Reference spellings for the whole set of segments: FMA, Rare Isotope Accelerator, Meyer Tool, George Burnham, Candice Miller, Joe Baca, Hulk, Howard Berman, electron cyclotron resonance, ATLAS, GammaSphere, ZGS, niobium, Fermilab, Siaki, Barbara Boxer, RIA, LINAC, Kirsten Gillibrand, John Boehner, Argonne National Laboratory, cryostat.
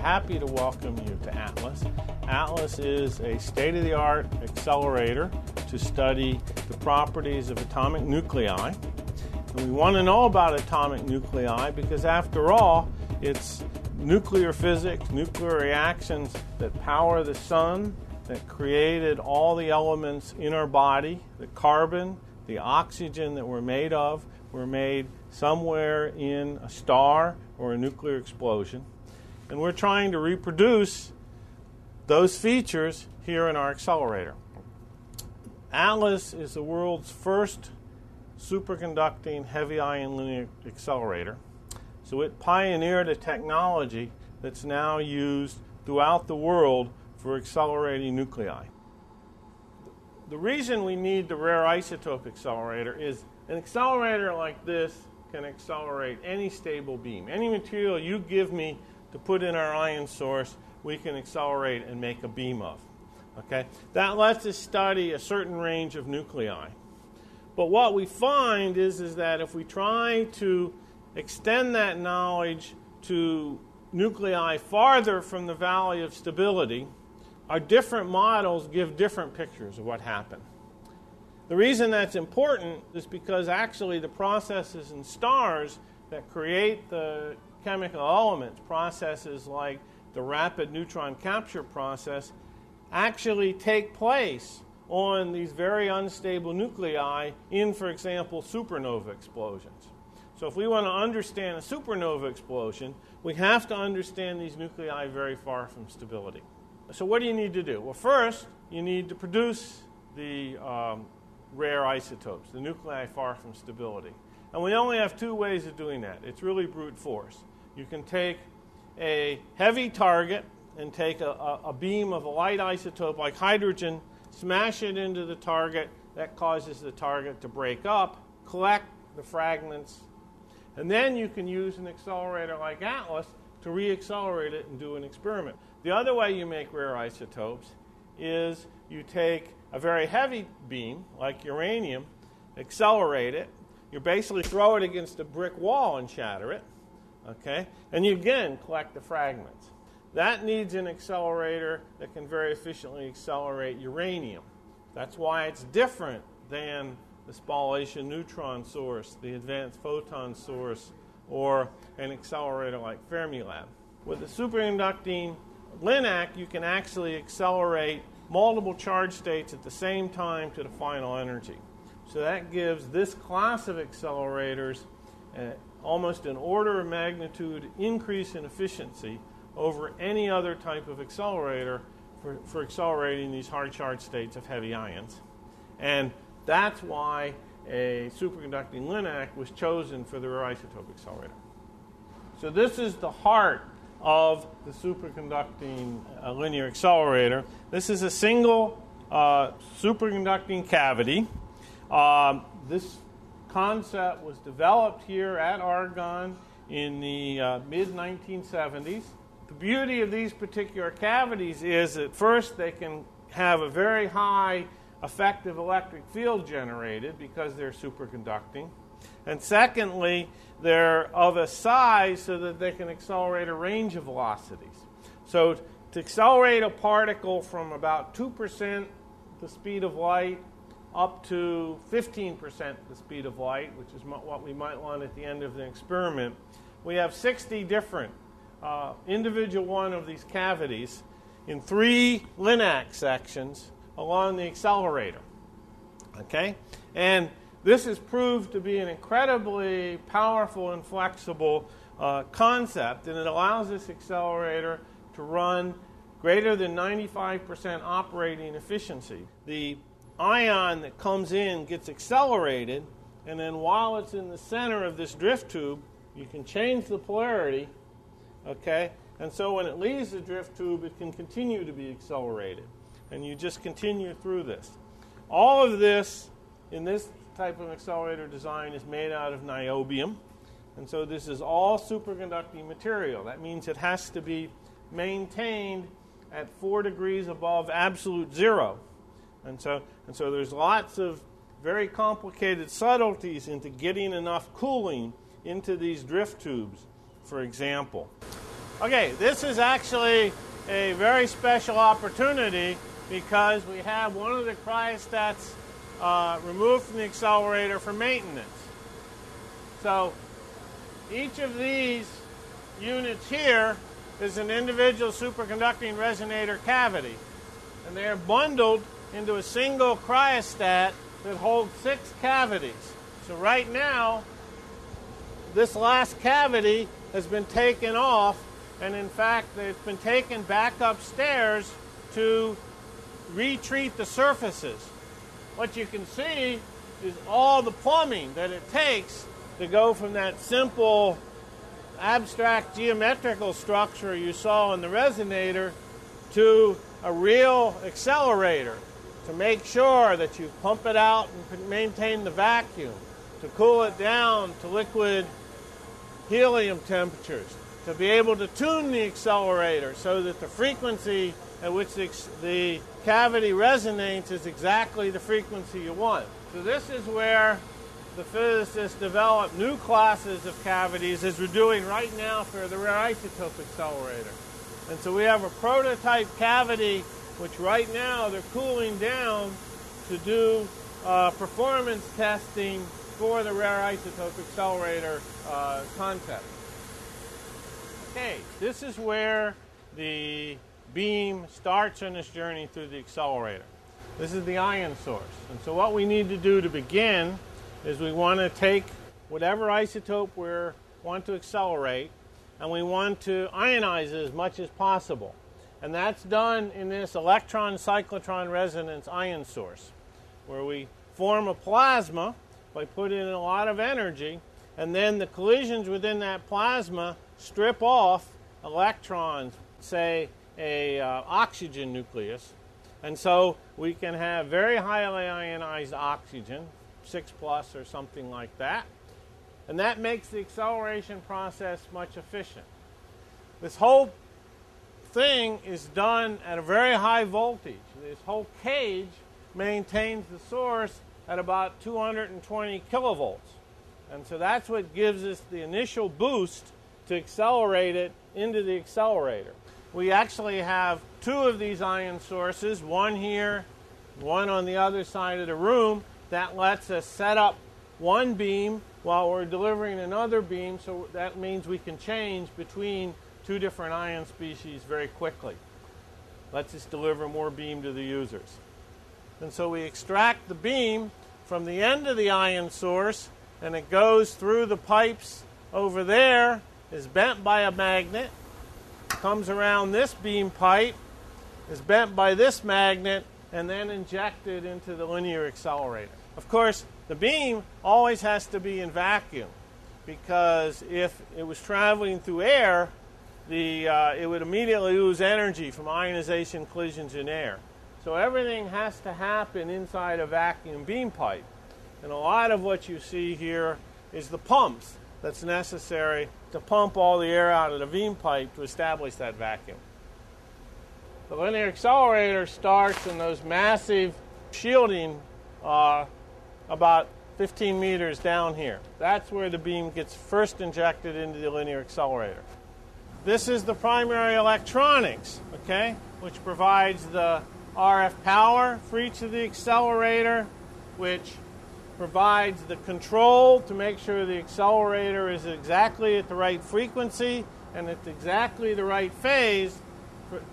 happy to welcome you to ATLAS. ATLAS is a state-of-the-art accelerator to study the properties of atomic nuclei. And we want to know about atomic nuclei because, after all, it's nuclear physics, nuclear reactions that power the sun, that created all the elements in our body. The carbon, the oxygen that we're made of, were made somewhere in a star or a nuclear explosion. And we're trying to reproduce those features here in our accelerator. ATLAS is the world's first superconducting heavy ion linear accelerator. So it pioneered a technology that's now used throughout the world for accelerating nuclei. The reason we need the Rare Isotope Accelerator is an accelerator like this can accelerate any stable beam. Any material you give me to put in our ion source, we can accelerate and make a beam of. Okay? That lets us study a certain range of nuclei. But what we find is that if we try to extend that knowledge to nuclei farther from the valley of stability, our different models give different pictures of what happened. The reason that's important is because actually the processes in stars that create the chemical elements, processes like the rapid neutron capture process, actually take place on these very unstable nuclei in, for example, supernova explosions. So if we want to understand a supernova explosion, we have to understand these nuclei very far from stability. So what do you need to do? Well, first, you need to produce the rare isotopes, the nuclei far from stability. And we only have two ways of doing that. It's really brute force. You can take a heavy target and take a beam of a light isotope like hydrogen, smash it into the target. That causes the target to break up, collect the fragments. And then you can use an accelerator like ATLAS to re-accelerate it and do an experiment. The other way you make rare isotopes is you take a very heavy beam, like uranium, accelerate it. You basically throw it against a brick wall and shatter it, okay? And you again collect the fragments. That needs an accelerator that can very efficiently accelerate uranium. That's why it's different than the spallation neutron source, the advanced photon source, or an accelerator like Fermilab. With a superconducting LINAC, you can actually accelerate multiple charge states at the same time to the final energy. So that gives this class of accelerators almost an order of magnitude increase in efficiency over any other type of accelerator for accelerating these hard charge states of heavy ions. And that's why a superconducting LINAC was chosen for the rare isotope accelerator. So this is the heart of the superconducting linear accelerator. This is a single superconducting cavity. This concept was developed here at Argonne in the mid-1970s. The beauty of these particular cavities is that first they can have a very high effective electric field generated because they're superconducting. And secondly, they're of a size so that they can accelerate a range of velocities. So to accelerate a particle from about 2% the speed of light up to 15% the speed of light, which is what we might want at the end of the experiment, we have 60 different individual one of these cavities in 3 LINAC sections along the accelerator. Okay? And this is proved to be an incredibly powerful and flexible concept, and it allows this accelerator to run greater than 95% operating efficiency. The ion that comes in gets accelerated, and then while it's in the center of this drift tube, you can change the polarity, okay? And so when it leaves the drift tube, it can continue to be accelerated, and you just continue through this. All of this in this type of accelerator design is made out of niobium, and so this is all superconducting material. That means it has to be maintained at 4 degrees above absolute zero, and so there's lots of very complicated subtleties into getting enough cooling into these drift tubes, for example. Okay, this is actually a very special opportunity because we have one of the cryostats removed from the accelerator for maintenance. So each of these units here is an individual superconducting resonator cavity, and they are bundled into a single cryostat that holds 6 cavities. So right now, this last cavity has been taken off, and in fact, it's been taken back upstairs to retreat the surfaces. What you can see is all the plumbing that it takes to go from that simple abstract geometrical structure you saw in the resonator to a real accelerator, to make sure that you pump it out and maintain the vacuum, to cool it down to liquid helium temperatures, to be able to tune the accelerator so that the frequency at which the cavity resonates is exactly the frequency you want. So this is where the physicists develop new classes of cavities, as we're doing right now for the Rare Isotope Accelerator. And so we have a prototype cavity, which right now they're cooling down to do performance testing for the Rare Isotope Accelerator concept. Okay, this is where the beam starts in its journey through the accelerator. This is the ion source. And so what we need to do to begin is we want to take whatever isotope we want to accelerate, and we want to ionize it as much as possible. And that's done in this electron-cyclotron resonance ion source, where we form a plasma by putting in a lot of energy, and then the collisions within that plasma strip off electrons, say a oxygen nucleus. And so we can have very highly ionized oxygen, 6+ or something like that, and that makes the acceleration process much efficient. This whole thing is done at a very high voltage. This whole cage maintains the source at about 220 kilovolts, and so that's what gives us the initial boost to accelerate it into the accelerator. We actually have 2 of these ion sources, one here, one on the other side of the room. That lets us set up one beam while we're delivering another beam, so that means we can change between 2 different ion species very quickly. Lets us deliver more beam to the users. And so we extract the beam from the end of the ion source, and it goes through the pipes over there, is bent by a magnet, comes around this beam pipe, is bent by this magnet, and then injected into the linear accelerator. Of course, the beam always has to be in vacuum, because if it was traveling through air, it would immediately lose energy from ionization collisions in air. So everything has to happen inside a vacuum beam pipe. And a lot of what you see here is the pumps that's necessary to pump all the air out of the beam pipe to establish that vacuum. The linear accelerator starts in those massive shielding about 15 meters down here. That's where the beam gets first injected into the linear accelerator. This is the primary electronics, okay, which provides the RF power for each of the accelerator, which provides the control to make sure the accelerator is exactly at the right frequency and at exactly the right phase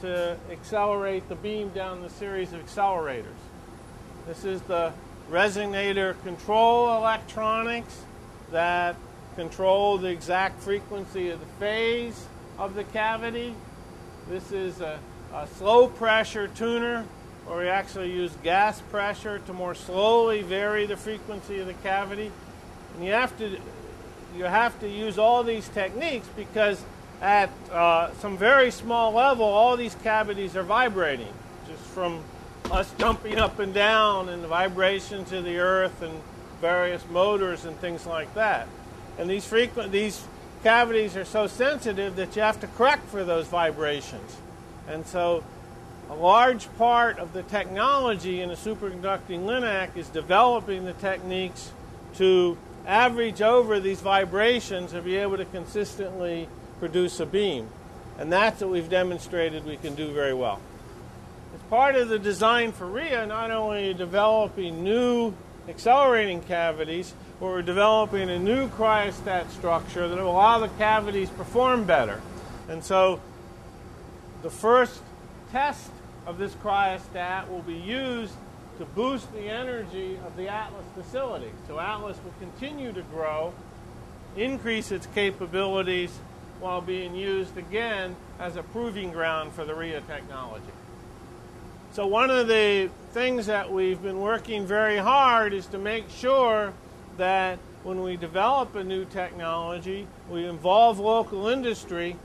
to accelerate the beam down the series of accelerators. This is the resonator control electronics that control the exact frequency of the phase of the cavity. This is a slow pressure tuner, where we actually use gas pressure to more slowly vary the frequency of the cavity. And you have to use all these techniques because at some very small level, all these cavities are vibrating, just from us jumping up and down and the vibrations of the earth and various motors and things like that. And these cavities are so sensitive that you have to correct for those vibrations. And so a large part of the technology in a superconducting LINAC is developing the techniques to average over these vibrations and be able to consistently produce a beam. And that's what we've demonstrated we can do very well. As part of the design for RIA, not only are developing new accelerating cavities, but we're developing a new cryostat structure that will allow the cavities perform better. And so the first test of this cryostat will be used to boost the energy of the ATLAS facility. So ATLAS will continue to grow, increase its capabilities, while being used again as a proving ground for the RIA technology. So one of the things that we've been working very hard is to make sure that when we develop a new technology, we involve local industry,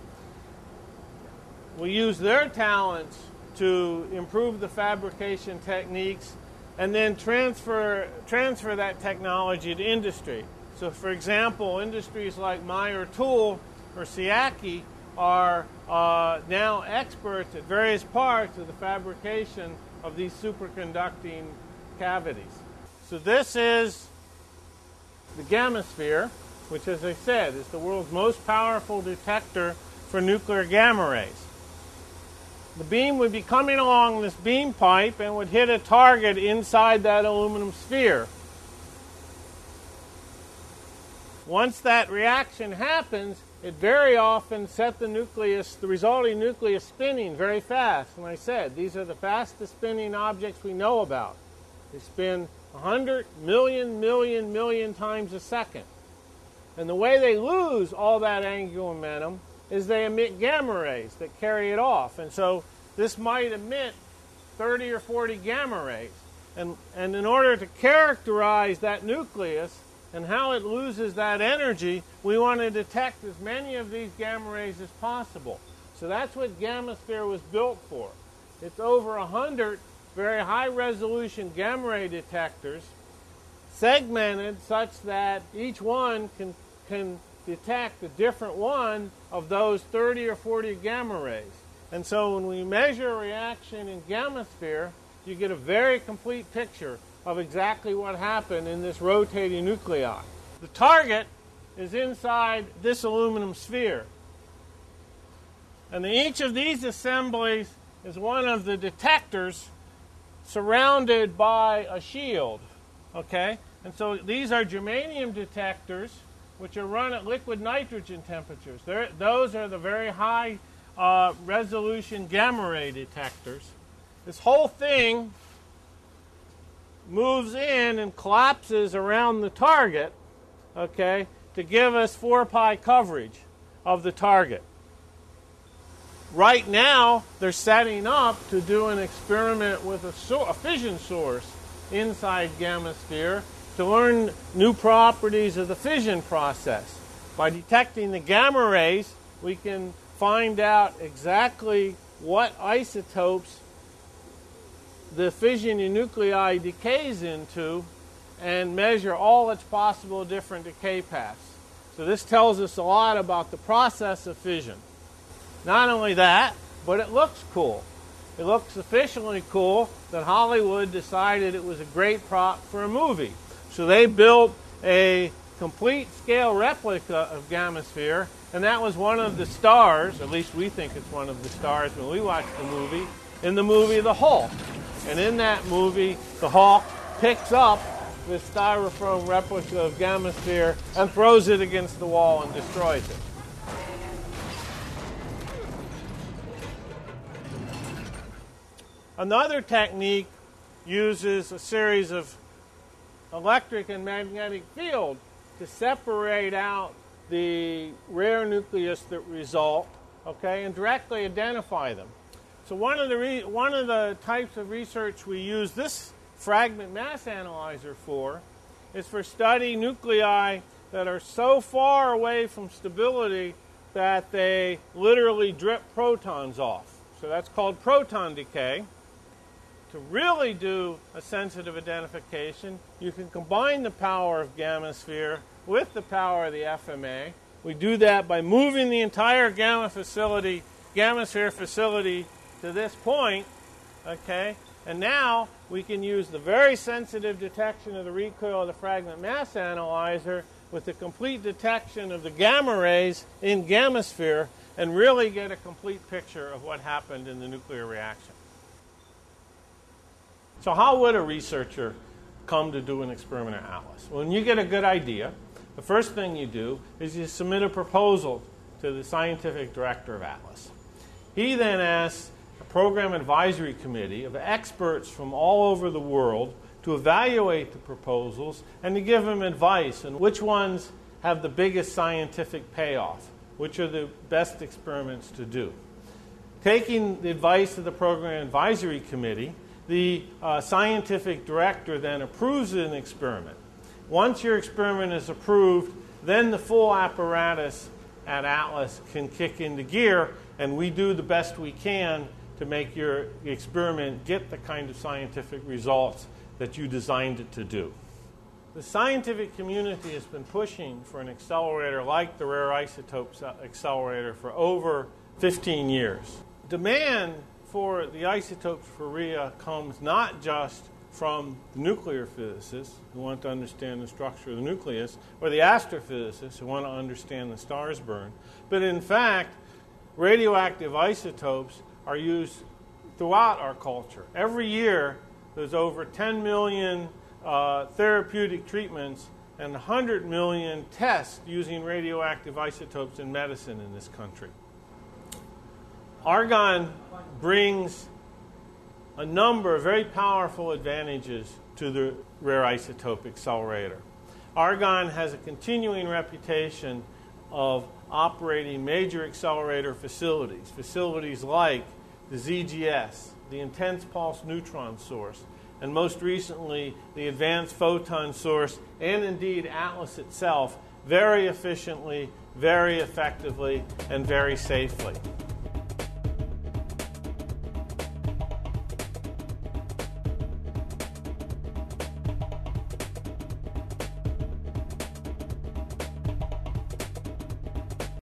we use their talents to improve the fabrication techniques, and then transfer that technology to industry. So for example, industries like Meyer Tool or Siaki are now experts at various parts of the fabrication of these superconducting cavities. So this is the GammaSphere, which, as I said, is the world's most powerful detector for nuclear gamma rays. The beam would be coming along this beam pipe and would hit a target inside that aluminum sphere. Once that reaction happens, it very often set the nucleus, the resulting nucleus, spinning very fast. And I said, these are the fastest spinning objects we know about. They spin 100 million, million, million times a second. And the way they lose all that angular momentum is they emit gamma rays that carry it off. And so this might emit 30 or 40 gamma rays. And in order to characterize that nucleus and how it loses that energy, we want to detect as many of these gamma rays as possible. So that's what GammaSphere was built for. It's over 100 very high-resolution gamma ray detectors, segmented such that each one can detect a different one of those 30 or 40 gamma rays. And so when we measure a reaction in GammaSphere, you get a very complete picture of exactly what happened in this rotating nuclei. The target is inside this aluminum sphere. And each of these assemblies is one of the detectors surrounded by a shield. Okay? And so these are germanium detectors, which are run at liquid nitrogen temperatures. Those are the very high resolution gamma ray detectors. This whole thing moves in and collapses around the target, okay, to give us 4 pi coverage of the target. Right now, they're setting up to do an experiment with a fission source inside GammaSphere to learn new properties of the fission process. By detecting the gamma rays, we can find out exactly what isotopes the fission in nuclei decays into and measure all its possible different decay paths. So this tells us a lot about the process of fission. Not only that, but it looks cool. It looks sufficiently cool that Hollywood decided it was a great prop for a movie. So they built a complete scale replica of GammaSphere, and that was one of the stars, at least we think it's one of the stars when we watch the movie, in the movie The Hulk. And in that movie, the Hulk picks up this styrofoam replica of GammaSphere and throws it against the wall and destroys it. Another technique uses a series of electric and magnetic fields to separate out the rare nucleus that result, okay, and directly identify them. So one of the types of research we use this fragment mass analyzer for is for studying nuclei that are so far away from stability that they literally drip protons off. So that's called proton decay. To really do a sensitive identification, you can combine the power of GammaSphere with the power of the FMA. We do that by moving the entire GammaSphere facility to this point, okay, and now we can use the very sensitive detection of the recoil of the fragment mass analyzer with the complete detection of the gamma rays in GammaSphere and really get a complete picture of what happened in the nuclear reaction. So how would a researcher come to do an experiment at ATLAS? When you get a good idea, the first thing you do is you submit a proposal to the scientific director of ATLAS. He then asks a program advisory committee of experts from all over the world to evaluate the proposals and to give them advice on which ones have the biggest scientific payoff, which are the best experiments to do. Taking the advice of the program advisory committee, the scientific director then approves an experiment. Once your experiment is approved, then the full apparatus at ATLAS can kick into gear, and we do the best we can to make your experiment get the kind of scientific results that you designed it to do. The scientific community has been pushing for an accelerator like the Rare Isotope Accelerator for over 15 years. Demand for the isotopes for RIA comes not just from nuclear physicists who want to understand the structure of the nucleus, or the astrophysicists who want to understand the stars burn, but in fact, radioactive isotopes are used throughout our culture. Every year, there's over 10 million therapeutic treatments and 100 million tests using radioactive isotopes in medicine in this country. Argon brings a number of very powerful advantages to the Rare Isotope Accelerator. Argon has a continuing reputation of operating major accelerator facilities like the ZGS, the Intense Pulse Neutron Source, and most recently the Advanced Photon Source, and indeed ATLAS itself, very efficiently, very effectively, and very safely.